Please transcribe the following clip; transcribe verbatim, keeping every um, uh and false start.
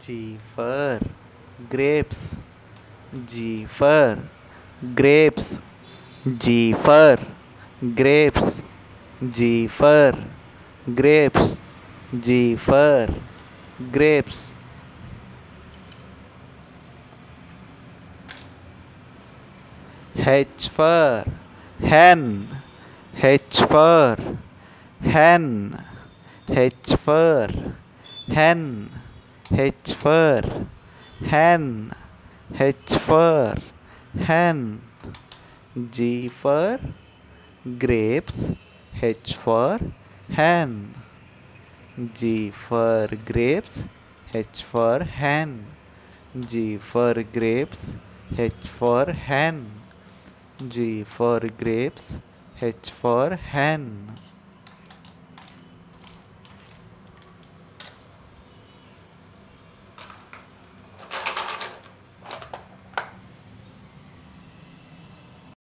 G for grapes, G for grapes, G for grapes, G for grapes, G for grapes. H for hen, H for hen, H for hen, H for hen, H for hen. G for grapes, H for hen, G for grapes, H for hen, G for grapes, H for hen, G for grapes, H for hen.